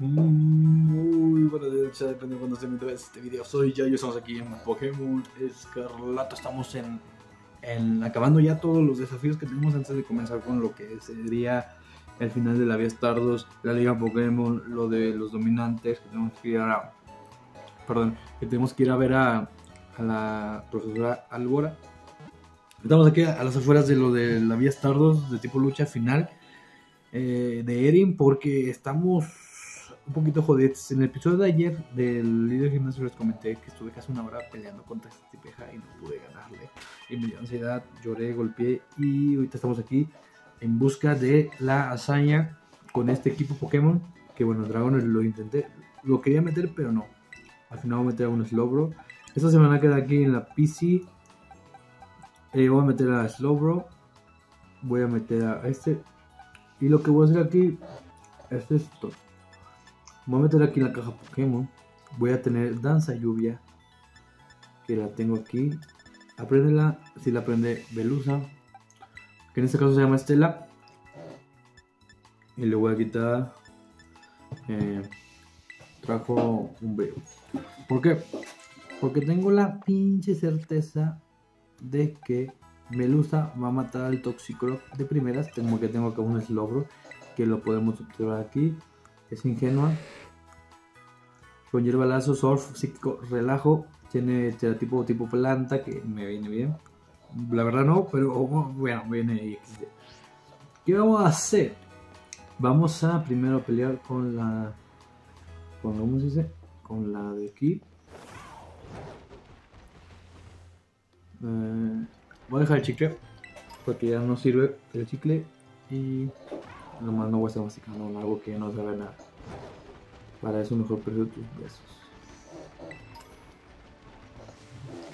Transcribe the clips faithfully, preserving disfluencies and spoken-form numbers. Muy buenas noches, depende de cuando se me este video. Soy Yayo, estamos aquí en Pokémon Escarlata. Estamos en, en acabando ya todos los desafíos que tenemos antes de comenzar con lo que sería el final de la Vía Stardust, la Liga Pokémon, lo de los dominantes que tenemos que ir a, perdón, que tenemos que ir a ver a, a la profesora Álvora. Estamos aquí a las afueras de lo de la Vía Stardust de tipo lucha final eh, de Eren, porque estamos un poquito jodidos. En el episodio de ayer del líder gimnasio les comenté que estuve casi una hora peleando contra esta tipeja y no pude ganarle. Y me dio ansiedad, lloré, golpeé y ahorita estamos aquí en busca de la hazaña con este equipo Pokémon. Que bueno, dragones lo intenté, lo quería meter pero no. Al final voy a meter a un Slowbro. Esta semana queda aquí en la P C. Eh, voy a meter a Slowbro. Voy a meter a este. Y lo que voy a hacer aquí es esto. Voy a meter aquí en la caja Pokémon. Voy a tener Danza Lluvia, que la tengo aquí. Apréndela. Si la aprende Belusa, que en este caso se llama Estela. Y le voy a quitar eh, Trajo un veo. ¿Por qué? Porque tengo la pinche certeza de que Melusa va a matar al Toxicroc de primeras. Como que tengo acá un Slowbro que lo podemos observar aquí. Es ingenua, con hierba lazo, surf, psíquico, relajo. Tiene tipo, tipo planta, que me viene bien. La verdad no, pero bueno, viene. ¿Qué vamos a hacer? Vamos a primero pelear con la... Con, ¿cómo se dice? Con la de aquí. Eh, voy a dejar el chicle, porque ya no sirve el chicle. Y... nomás no voy a estar masticando algo que no sabe nada. Para eso mejor prefiero tus besos.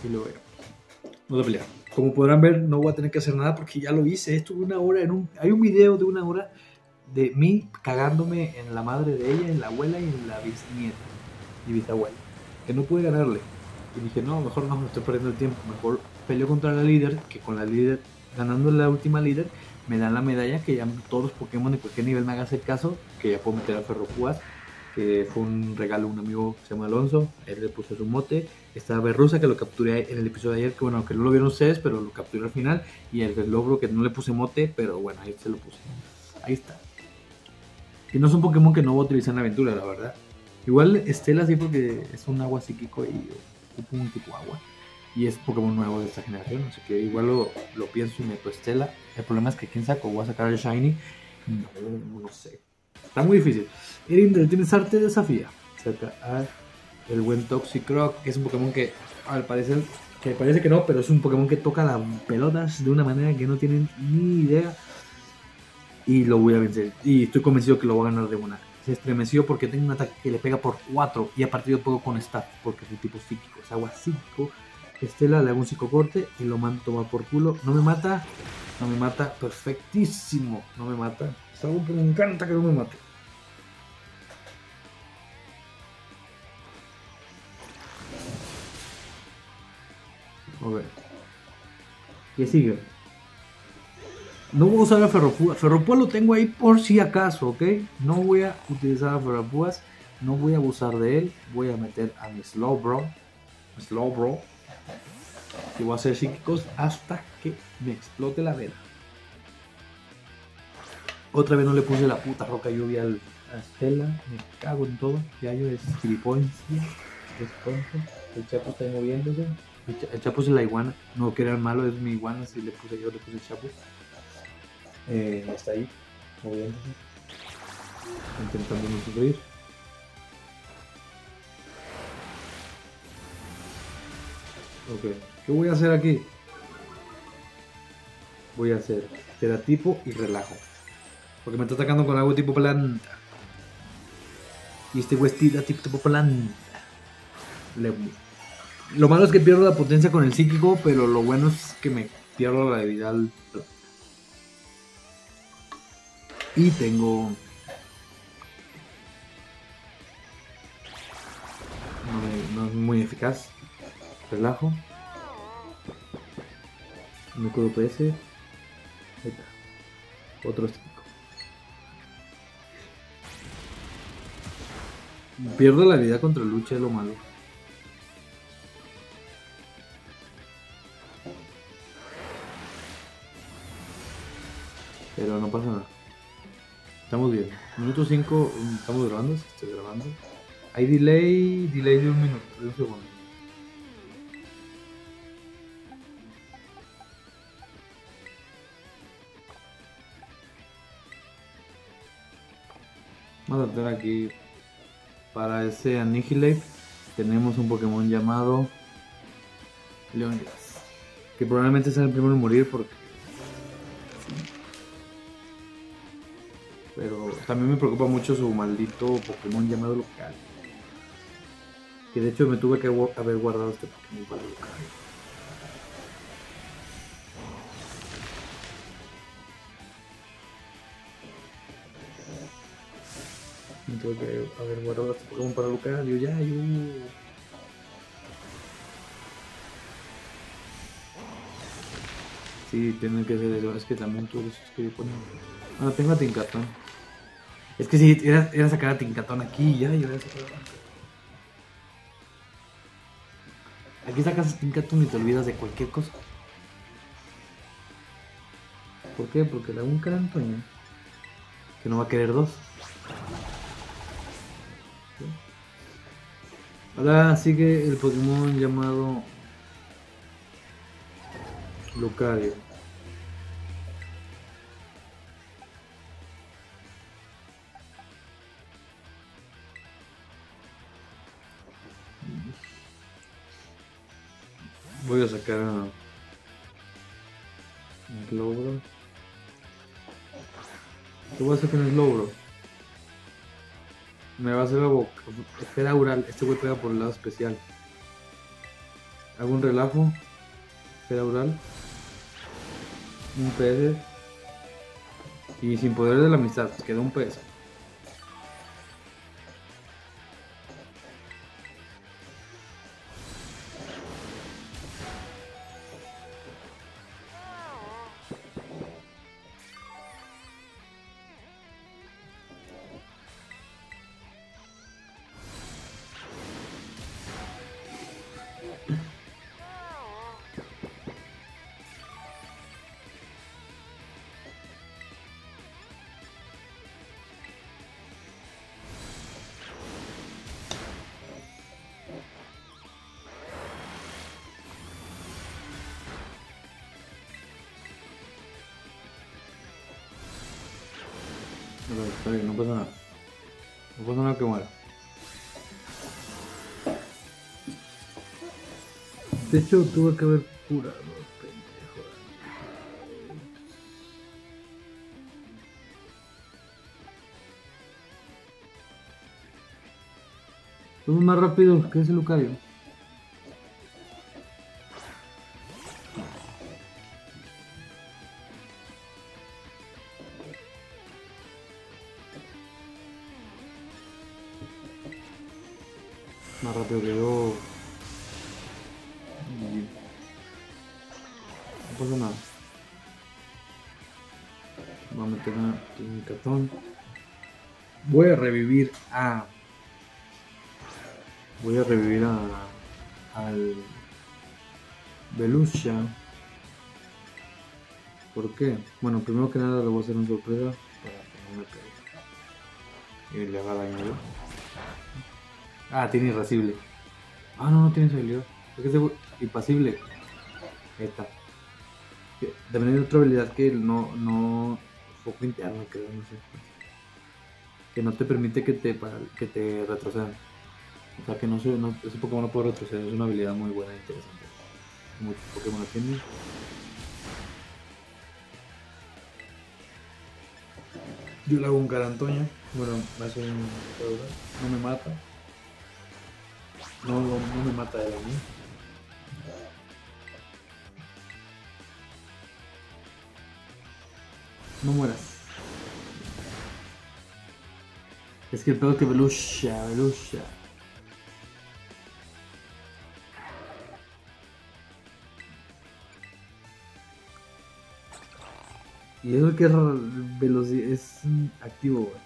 Y lo veo. Vamos a pelear. Como podrán ver, no voy a tener que hacer nada porque ya lo hice. Estuve una hora en un... Hay un video de una hora de mí cagándome en la madre de ella, en la abuela y en la bisnieta. Y bisabuela. Que no pude ganarle. Y dije, no, mejor no, me estoy perdiendo el tiempo. Mejor peleo contra la líder, que con la líder, ganando la última líder, me dan la medalla que ya todos los Pokémon de cualquier nivel me hagan hacer caso, que ya puedo meter a Ferrojuás, que fue un regalo de un amigo que se llama Alonso, él le puso su mote. Está Berrusa, que lo capturé en el episodio de ayer, que bueno, que no lo vieron ustedes, pero lo capturé al final. Y el Lobro, que no le puse mote, pero bueno, ahí se lo puse. Ahí está. Y no es un Pokémon que no voy a utilizar en la aventura, la verdad. Igual Estela sí, porque es un agua psíquico y un tipo agua. Y es Pokémon nuevo de esta generación, así que igual lo, lo pienso y meto a Estela. El problema es que ¿quién saco? ¿Voy a sacar el Shiny? No, no sé. Está muy difícil. Eren del Team Star te desafía. Saca a el buen Toxicroc, que es un Pokémon que al parecer, que parece que no, pero es un Pokémon que toca las pelotas de una manera que no tienen ni idea. Y lo voy a vencer. Y estoy convencido que lo voy a ganar de una. Se estremeció porque tengo un ataque que le pega por cuatro. Y a partir de poco con Staff, porque es de tipo psíquico. Es agua psíquico. Estela le hago un psicocorte y lo mando a tomar por culo. No me mata, no me mata, perfectísimo. No me mata, es algo que me encanta que no me mate. A ver, ¿qué sigue? No voy a usar a Ferropúas. Ferropúas lo tengo ahí por si acaso, ¿ok? No voy a utilizar a Ferropúas, no voy a abusar de él. Voy a meter a mi Slowbro. Slowbro. Y voy a hacer psíquicos hasta que me explote la vena. Otra vez no le puse la puta roca lluvia al, a Estela. Me cago en todo. Yayo es gilipollas. El Chapo está moviéndose. El, cha, el Chapo es la iguana. No, que era el malo, es mi iguana. Si le puse yo, le puse el Chapo. Eh, está ahí, moviéndose. Intentando no sufrir. Ok, ¿qué voy a hacer aquí? Voy a hacer teratipo y relajo, porque me está atacando con algo tipo planta. Y este güey tira tipo, tipo planta. Le... Lo malo es que pierdo la potencia con el psíquico, pero lo bueno es que me pierdo la debilidad al... Y tengo... No, no es muy eficaz. Relajo. Me curo P S. Ahí está. Otro estímico. Pierdo la vida contra Lucha, es lo malo. Pero no pasa nada. Estamos bien. Minuto cinco, estamos grabando, si estoy grabando. Hay delay, delay de un minuto, de un segundo. Vamos a tener aquí, para ese Anígile, tenemos un Pokémon llamado Leonglass, que probablemente sea el primero en morir porque... Pero también me preocupa mucho su maldito Pokémon llamado Lucario, que de hecho me tuve que haber guardado este Pokémon para Lucario. Tengo que haber guardado este Pokémon para Lucario, Yayo. Sí, tiene que ser eso. Es que también tú eres suscrito. Ah, tengo a Tinkaton. Es que si, sí, era, era sacar a Tinkaton aquí, Yayo. Era sacar a... Aquí sacas a Tinkaton y te olvidas de cualquier cosa. ¿Por qué? Porque le hago un cara a Antonio, que no va a querer dos. Ahora sigue el Pokémon llamado Lucario. Voy a sacar a Slowbro. ¿Qué voy a hacer con el Lobro? Me va a hacer la boca, esfera oral, este güey pega por el lado especial. Hago un relajo, esfera oral, un P S, y sin poder de la amistad, quedó un P S. Está bien, no pasa nada. No pasa nada que muera. De hecho, tuve que haber curado, pendejo. Somos más rápidos que ese Lucario. Más rápido que yo. No pasa nada. Vamos a meter un cartón. Voy a revivir a... Voy a revivir a... al... Belusa. ¿Por qué? Bueno, primero que nada le voy a hacer una sorpresa para que no me pegue. Y le haga daño yo. Ah, tiene irascible. Ah, no, no tiene habilidad. Es que es impasible. Ahí está. También hay otra habilidad que no... no foco interno, creo, no sé. Que no te permite que te, que te retrocedan. O sea, que no sé, no, ese Pokémon no puede retroceder. Es una habilidad muy buena e interesante. Muchos Pokémon tienen. Yo le hago un cara a Antonio. Bueno, me hace un... no me mata. No, no, no me mata él a mí. No mueras. Es que el pedo que Belusa, Belusa. Y eso que es velocidad, es activo, güey.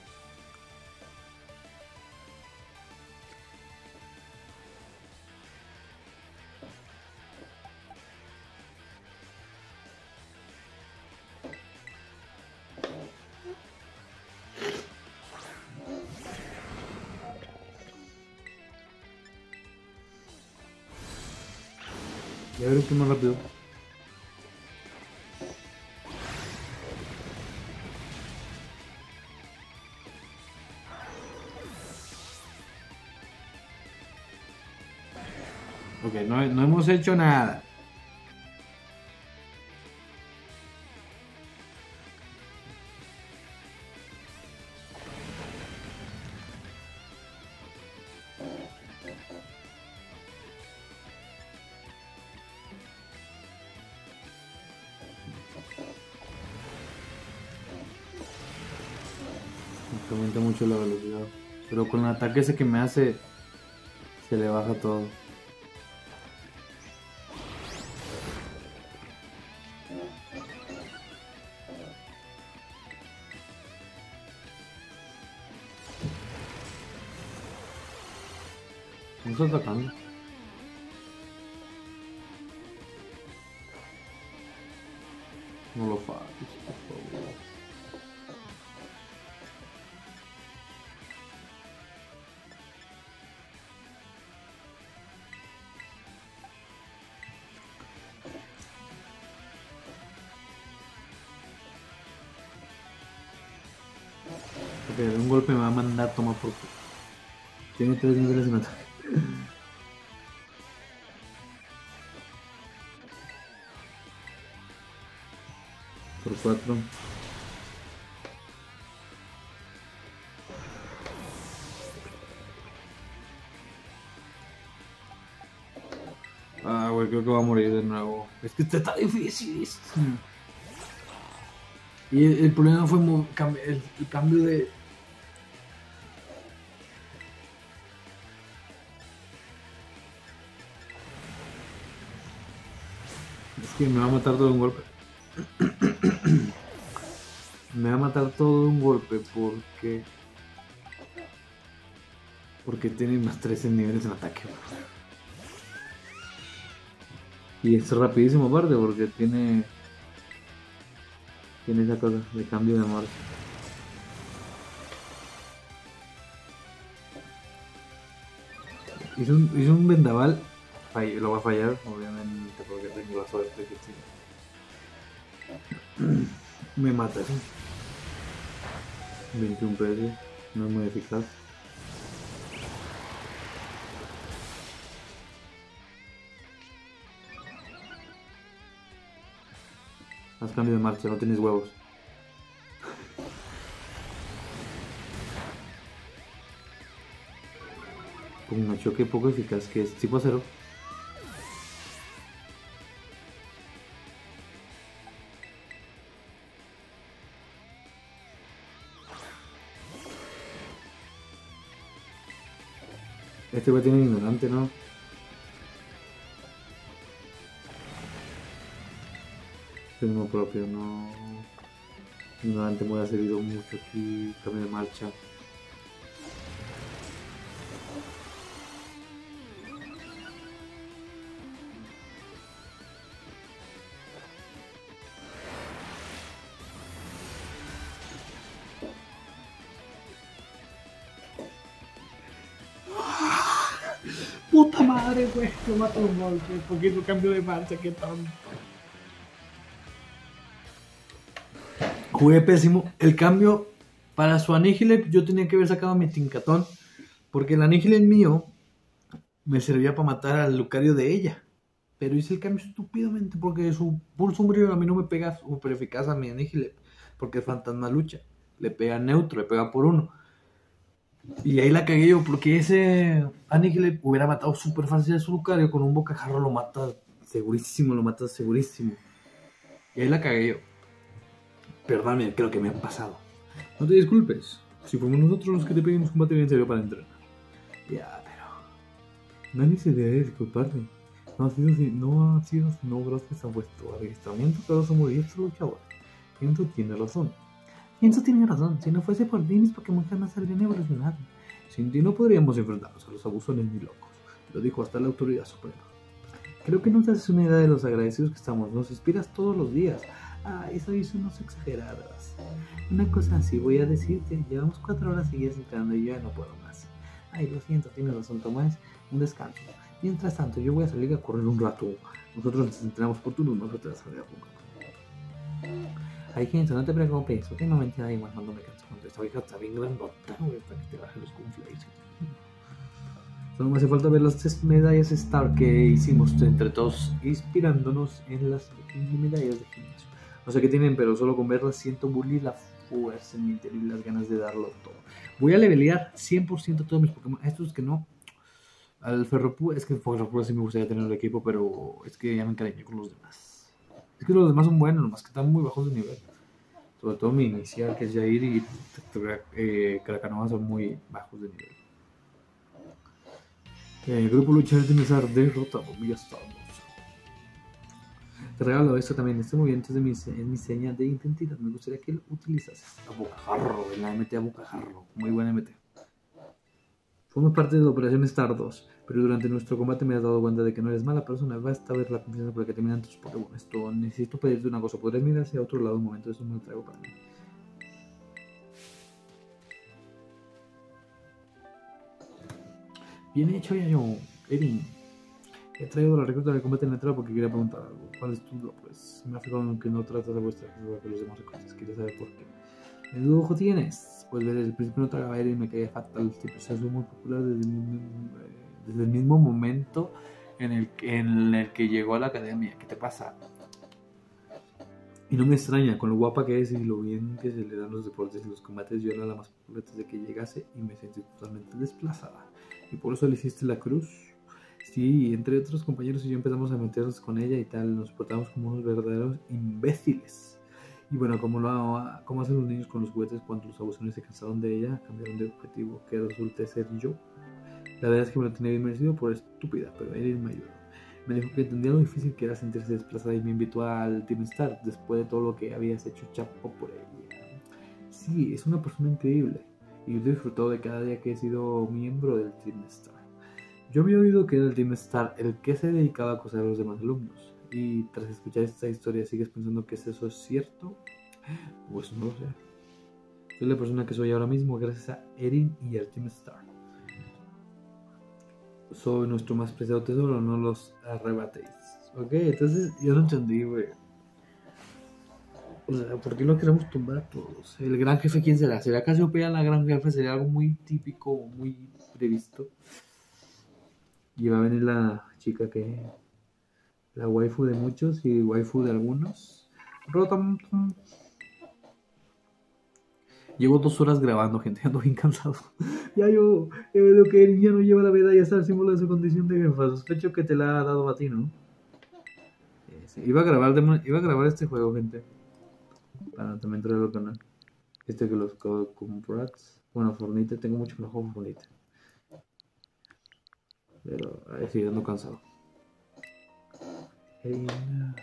Y a ver qué más rápido. Ok, no, no hemos hecho nada. Aumenta mucho la velocidad, pero con el ataque ese que me hace se le baja todo. ¿Me estás atacando? No lo falles, por favor. De un golpe me va a mandar tomar por culo. Tiene tres niveles de ataque. Por cuatro. Ah, güey, creo que va a morir de nuevo. Es que este está difícil esto. Y el, el problema fue el, el cambio de... Que me va a matar todo de un golpe. Me va a matar todo de un golpe porque... Porque tiene más trece niveles en ataque. Y es rapidísimo aparte porque tiene... Tiene esa cosa de cambio de marcha. Hizo un, hizo un vendaval. Lo va a fallar, obviamente, porque tengo la suerte que sí. Me mata, ¿sí? veintiuno P S, no es muy eficaz. Haz cambio de marcha, no tienes huevos. Un no choque poco eficaz que es tipo acero. Este güey tiene ignorante, ¿no? Es uno propio, no. Ignorante me ha servido mucho aquí. Cambio de marcha. Puta madre, güey, lo mato un golpe, porque no cambio de marcha, qué tonto. Jugué pésimo. El cambio para su Anígile, yo tenía que haber sacado a mi Tinkaton, porque el Anígile mío me servía para matar al Lucario de ella. Pero hice el cambio estúpidamente, porque su pulso umbrío a mí no me pega super eficaz a mi Anígile, porque el fantasma lucha, le pega neutro, le pega por uno. Y ahí la cagué yo, porque ese Anígile hubiera matado súper fácil a su Lucario. Con un bocajarro lo mata segurísimo, lo mata segurísimo. Y ahí la cagué yo. Perdóname, creo que me han pasado. No te disculpes, si fuimos nosotros los que te pedimos combate bien serio para entrenar. Ya, pero... No hay necesidad de disculparme. No ha sido así, no ha sido no gracias a vuestro adiestramiento, todos somos diestros luchadores. Entonces tiene razón. Eso tiene razón, si no fuese por Dinis, Pokémon jamás habrían evolucionado. Sin ti no podríamos enfrentarnos a los abusones ni locos, lo dijo hasta la autoridad suprema. Creo que no te haces una idea de los agradecidos que estamos, nos inspiras todos los días. Ah, eso hizo unos exageradas. Una cosa así voy a decirte, llevamos cuatro horas seguidas entrando y yo ya no puedo más. Ay, lo siento, tienes razón Tomás, un descanso. Mientras tanto, yo voy a salir a correr un rato. Nosotros nos entrenamos por turno, nosotros a salir a Ay, gente, no te preocupes. Últimamente da igual, cuando me canso cuando esta vieja está bien grandota, güey, para que te baje los conflictos. Solo me hace falta ver las tres medallas Star que hicimos entre todos, inspirándonos en las medallas de gimnasio. No sé qué tienen, pero solo con verlas siento bully la fuerza en mi interior y las ganas de darlo todo. Voy a levelear cien por ciento todos mis Pokémon. Estos que no. Al Ferropúas, es que Ferropúas sí me gustaría tener el equipo, pero es que ya me encariñé con los demás. Es que los demás son buenos, nomás que están muy bajos de nivel. Sobre todo mi inicial, que es Jair, y eh, Krakanova son muy bajos de nivel. El grupo luchar de Mizar derrota Vía Stardust. Te regalo esto también, este movimiento es mi, es mi seña de identidad. Me gustaría que lo utilizases. A Bocarro, en la M T a Bocarro. Muy buena M T. Fuimos parte de la Operación Star dos, pero durante nuestro combate me has dado cuenta de que no eres mala persona. Basta ver la confianza por la que terminan tus Pokémon. Esto, necesito pedirte una cosa. ¿Podrías mirar hacia otro lado un momento? Eso me lo traigo para mí. Bien hecho, Yayo. Eren, he traído la recluta del combate en la entrada porque quería preguntar algo. ¿Cuál es tu duda? Pues me ha fijado que no tratas a vuestra igual que los demás reclutas. Quería saber por qué. ¿Qué dudojo tienes? Pues desde el principio no tragaba Eren y me caía fatal. Siempre se ha sido muy popular desde el, desde el mismo momento en el, en el que llegó a la academia. ¿Qué te pasa? Y no me extraña, con lo guapa que es y lo bien que se le dan los deportes y los combates, yo era la más popular desde que llegase y me sentí totalmente desplazada. Y por eso le hiciste la cruz. Sí, entre otros compañeros y yo empezamos a meternos con ella y tal, nos portamos como unos verdaderos imbéciles. Y bueno, como, lo, como hacen los niños con los juguetes cuando los abusones se cansaron de ella, cambiaron de objetivo, que resulta ser yo. La verdad es que me lo tenía bien merecido por estúpida, pero él me ayudó. Me dijo que entendía lo difícil que era sentirse desplazada y me invitó al Team Star después de todo lo que habías hecho, chapo por ella. Sí, es una persona increíble. Y he disfrutado de cada día que he sido miembro del Team Star. Yo había oído que era el Team Star el que se dedicaba a acosar a los demás alumnos. Y tras escuchar esta historia, ¿sigues pensando que eso es cierto? Pues no lo sé. Soy la persona que soy ahora mismo gracias a Eren y al Team Star. Soy nuestro más preciado tesoro, no los arrebatéis. Ok, entonces yo no entendí, güey. O sea, ¿por qué lo queremos tumbar a todos? ¿El gran jefe quién será? ¿Será Casiopea la gran jefe? Sería algo muy típico, muy previsto. Y va a venir la chica que... la waifu de muchos y waifu de algunos. Rotom. Llevo dos horas grabando, gente. Ando bien cansado. Ya yo he veo que él ya no lleva la medalla. Está el símbolo de su condición de jefa. Sospecho que te la ha dado a ti, ¿no? Sí, sí. Iba a grabar, de... Iba a grabar este juego, gente. Para también traerlo con él. Este que los comprats. Bueno, Fornite, tengo mucho mejor con Fornite. Pero ahí sí, ando cansado. Hey, no.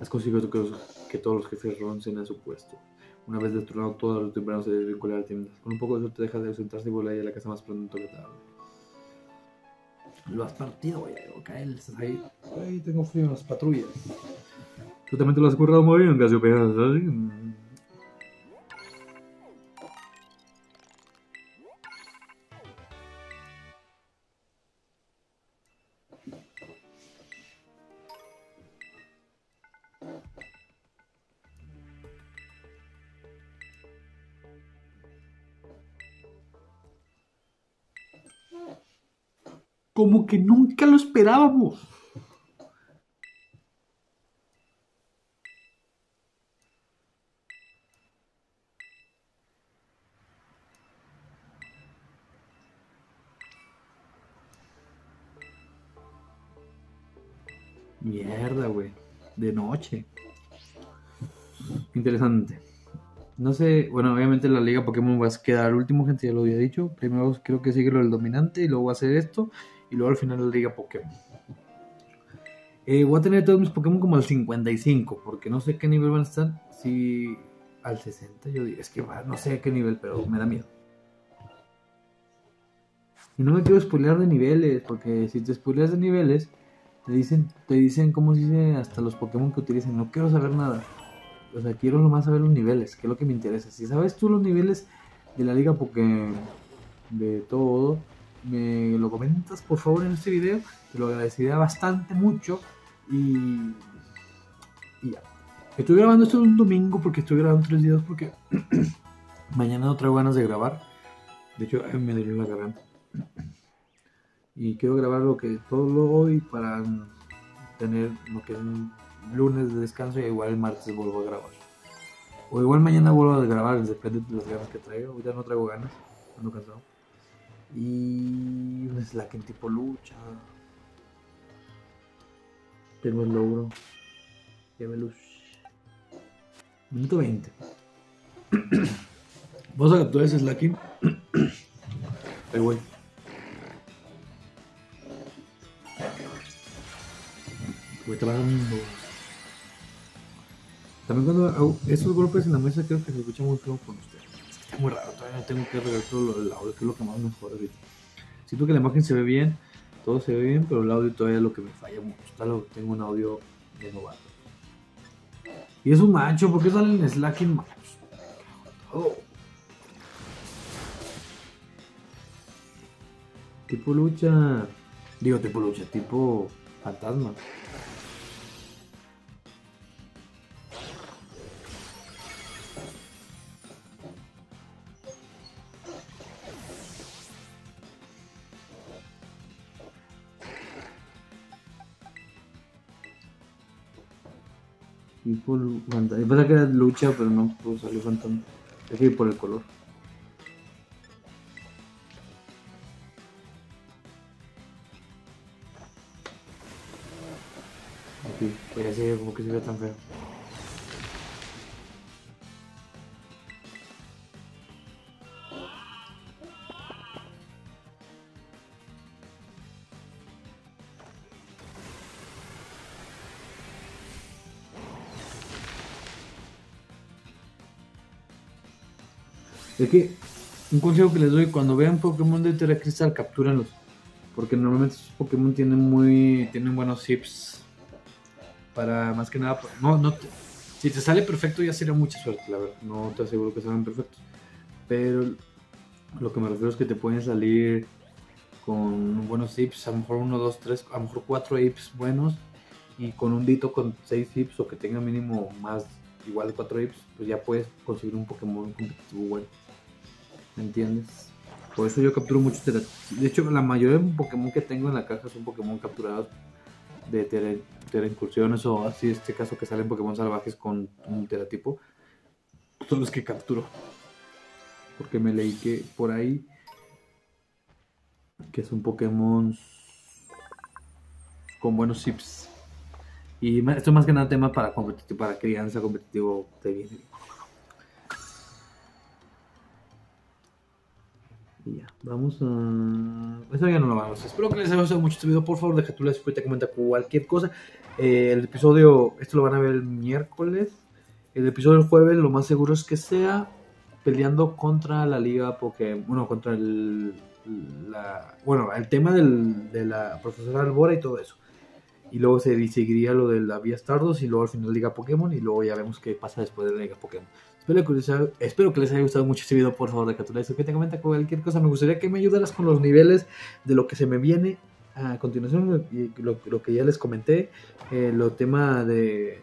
Has conseguido que, los, que todos los jefes roncen a su puesto. Una vez destronado, todos los tempranos se desvinculan al tiempo. Con un poco de suerte dejas de ausentarse y volar a la casa más pronto que tarde. Lo has partido, güey. Cael, estás ahí. Ahí tengo frío en las patrullas. Tú también te lo has currado muy bien, Casiopea, ¿sabes? Como que nunca lo esperábamos. Mierda, güey. De noche. Interesante. No sé, bueno, obviamente la Liga Pokémon va a quedar último, gente, ya lo había dicho. Primero creo que sigue lo del dominante y luego va a hacer esto. Y luego al final la Liga Pokémon. Eh, voy a tener todos mis Pokémon como al cincuenta y cinco, porque no sé qué nivel van a estar. Si al sesenta, yo diría, es que va, no sé a qué nivel, pero me da miedo. Y no me quiero spoilear de niveles, porque si te spoileas de niveles, te dicen, te dicen cómo se dice hasta los Pokémon que utilicen. No quiero saber nada. O sea, quiero nomás saber los niveles, que es lo que me interesa. Si sabes tú los niveles de la Liga Pokémon, de todo, me lo comentas por favor en este video, te lo agradecería bastante mucho. Y, y ya. Estoy grabando esto un domingo porque estoy grabando tres videos porque mañana no traigo ganas de grabar. De hecho, me dolió la garganta. Y quiero grabar lo que todo lo hoy para tener lo que es un lunes de descanso, y igual el martes vuelvo a grabar. O igual mañana vuelvo a grabar, depende de las ganas que traigo. Ahorita no traigo ganas, ando cansado. Y un Slacking tipo lucha. Tengo el Lobro. Ya Belusa. Minuto veinte. Vamos a capturar ese Slacking. Ay, güey. Voy trabajando. También cuando hago esos golpes en la mesa creo que se escucha muy feo con ustedes. Es que está muy raro, todavía no tengo que arreglar todo el audio, que es lo que más me jode ahorita. Siento que la imagen se ve bien, todo se ve bien, pero el audio todavía es lo que me falla mucho. Está lo que tengo un audio de novato. Y es un macho, ¿por qué salen Slacking machos? Oh. Tipo lucha. Digo tipo lucha, tipo fantasma. Tipo fantasma. Es verdad que era lucha, pero no pudo salir fantasma. Es que por el color. Sí, pues así como que se ve tan feo. Es que un consejo que les doy: cuando vean Pokémon de Tierra Cristal, captúrenlos, porque normalmente esos Pokémon tienen muy tienen buenos hips. Para más que nada, no, no te, si te sale perfecto ya sería mucha suerte, la verdad, no te aseguro que salgan perfectos, pero lo que me refiero es que te pueden salir con buenos hips, a lo mejor uno, dos, tres, a lo mejor cuatro hips buenos, y con un dito con seis hips o que tenga mínimo más igual de cuatro hips, pues ya puedes conseguir un Pokémon competitivo bueno, ¿me entiendes? Por eso yo capturo muchos, de hecho la mayoría de Pokémon que tengo en la caja son Pokémon capturados de tele, teleincursiones o así, este caso que salen Pokémon salvajes con un teratipo, son los que capturo, porque me leí que por ahí que son Pokémon con buenos chips, y esto es más que nada tema para competitivo, para crianza competitivo de bien. Y ya, vamos a... Esto ya no lo vamos. Espero que les haya gustado mucho este video. Por favor, deja tu like, suscríbete, comenta cualquier cosa. Eh, el episodio, esto lo van a ver el miércoles. El episodio del jueves, lo más seguro es que sea peleando contra la Liga Pokémon. Bueno, contra el... La, bueno, el tema del, de la profesora Álvora y todo eso. Y luego se seguiría lo de la Vía Stardust y luego al final Liga Pokémon. Y luego ya vemos qué pasa después de la Liga Pokémon. Espero que les haya gustado mucho este video, por favor, de Catula, que te comenta cualquier cosa, me gustaría que me ayudaras con los niveles de lo que se me viene a continuación, lo, lo que ya les comenté, eh, lo tema de,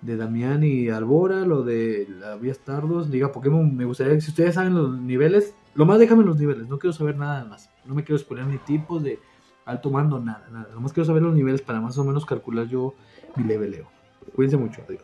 de Damián y Álvora, lo de la Vía Stardust, Liga Pokémon, me gustaría, si ustedes saben los niveles, lo más déjame los niveles, no quiero saber nada más, no me quiero exponer ni tipos de alto mando, nada, nada, nomás quiero saber los niveles para más o menos calcular yo mi leveleo. Cuídense mucho, adiós.